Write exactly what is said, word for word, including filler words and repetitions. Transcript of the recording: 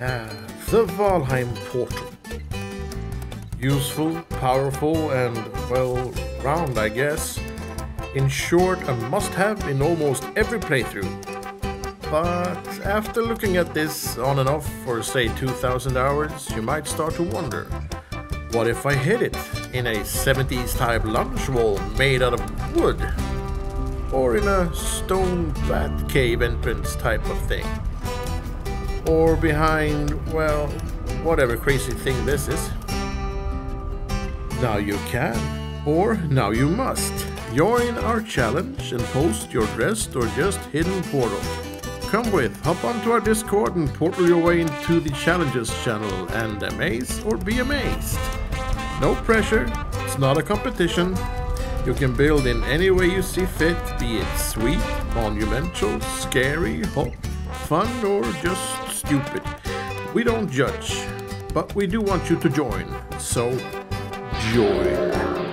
Ah, the Valheim portal. Useful, powerful, and well-round, I guess. In short, a must-have in almost every playthrough. But after looking at this on and off for say two thousand hours, you might start to wonder, what if I hid it in a seventies type lunch wall made out of wood? Or in a stone bat cave entrance type of thing? Or behind, well, whatever crazy thing this is. Now you can, or now you must, join our challenge and post your dressed or just hidden portal. Come with, hop onto our Discord and portal your way into the challenges channel and amaze or be amazed. No pressure, it's not a competition. You can build in any way you see fit, be it sweet, monumental, scary, hot, fun, or just stupid. We don't judge, but we do want you to join, so join.